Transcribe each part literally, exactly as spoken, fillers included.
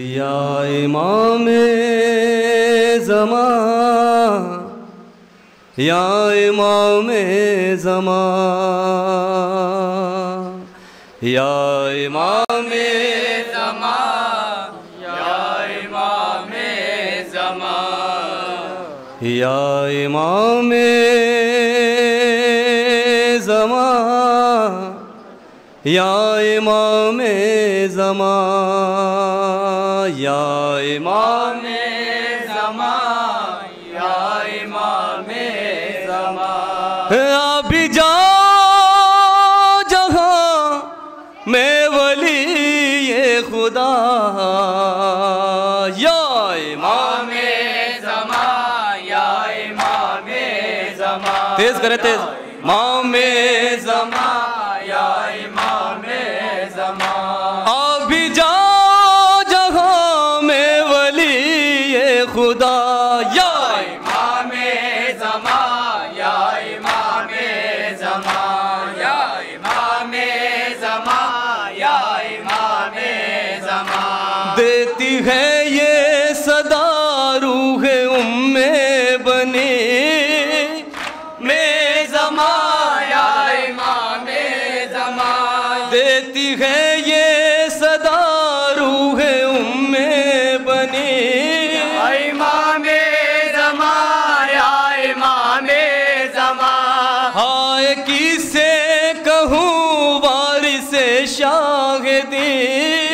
या इमाम-ए ज़मां, या इमाम-ए ज़मां, या इमाम-ए ज़मां, या इमाम-ए ज़मां, या इमाम-ए ज़मां, या इमाम-ए ज़मां, या इमाम-ए ज़मां, या इमाम-ए ज़मां। अब जाओ जहां में वली ये खुदा, या इमाम-ए ज़मां, या इमाम-ए ज़मां। तेज करे तेज। इमाम-ए ज़मां, या इमाम-ए ज़मां। अभी जाओ जहां में वली ये खुदा, या इमाम-ए ज़मां, या इमाम-ए ज़मां, या इमाम-ए ज़मां, या इमाम-ए ज़मां। देती है ये सदा रूहे उम्मे बने में ज़मां, देती है ये सदा रूहे उम्मे बने। या इमाम-ए ज़मां, या इमाम-ए ज़मां। हाय किसे कहूँ वारिसे शाहिदी,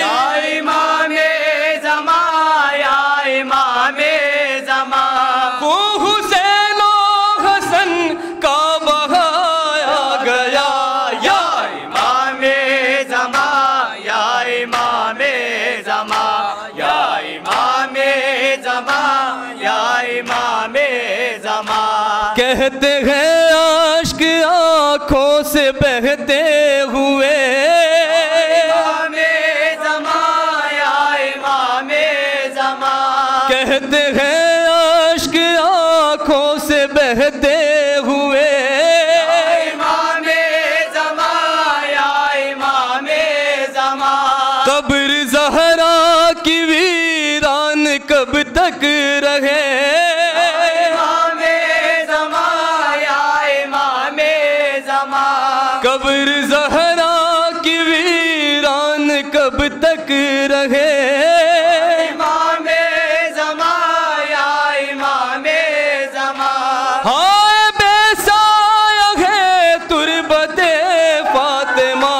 या इमाम-ए ज़मां, या इमाम-ए ज़मां। कहते हैं आश्क आँखों से बहते हुए, या इमाम-ए ज़मां, या इमाम-ए ज़मां। कहते हैं आश्क आँखों से बहते हुए, या इमाम-ए ज़मां, या इमाम-ए ज़मां। कब्र ज़हरा की वीरान कब तक रहे, कब्र ज़हरा की वीरान कब तक रहे। इमाम-ए ज़मां, या इमाम-ए ज़मां। हाय बेसाया है तुर्बते फातिमा,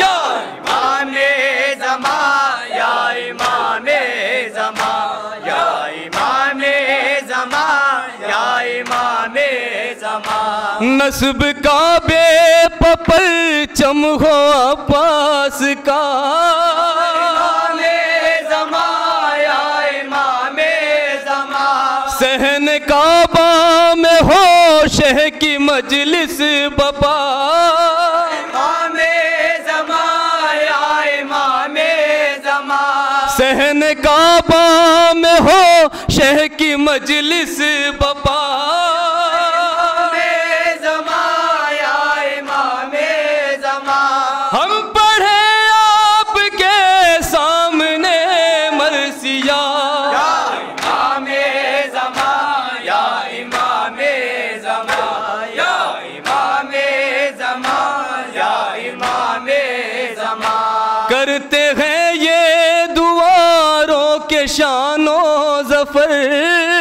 या इमाम-ए ज़मां, या इमाम-ए ज़मां, या इमाम-ए ज़मां, या इमाम-ए ज़मां। नस्ब का परचम हो पास का, इमाम-ए ज़मां, या इमाम-ए ज़मां। सहन काबा में हो शह की मजलिस बपा, इमाम-ए ज़मां, या इमाम-ए ज़मां। सहन काबा में हो शह की मजलिस बपा, करते हैं ये दुआरों के शानो ज़फ़र।